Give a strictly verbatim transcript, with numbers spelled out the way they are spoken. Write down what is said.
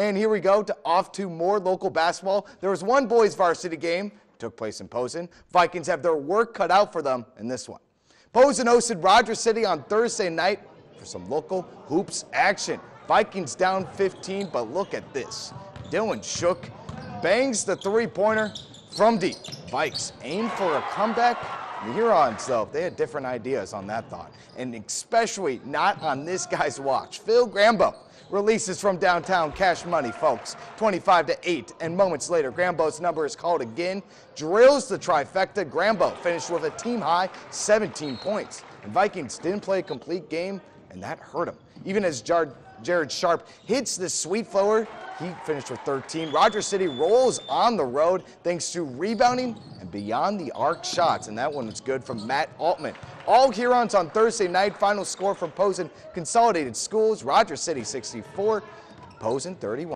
And here we go to off to more local basketball. There was one boys varsity game, took place in Posen. Vikings have their work cut out for them in this one. Posen hosted Rogers City on Thursday night for some local hoops action. Vikings down fifteen, but look at this. Dylan Shook bangs the three-pointer from deep. Vikes aim for a comeback. The Hurons, though, they had different ideas on that thought, and especially not on this guy's watch. Phil Grambo releases from downtown, cash money, folks, twenty-five to eight, and moments later, Grambo's number is called again, drills the trifecta. Grambo finished with a team-high seventeen points, and Vikings didn't play a complete game, and that hurt him. Even as Jared, Jared Sharp hits the sweep forward, he finished with thirteen. Rogers City rolls on the road thanks to rebounding and beyond the arc shots. And that one was good from Matt Altman. All Hurons on Thursday night. Final score from Posen Consolidated Schools. Rogers City sixty-four, Posen thirty-one.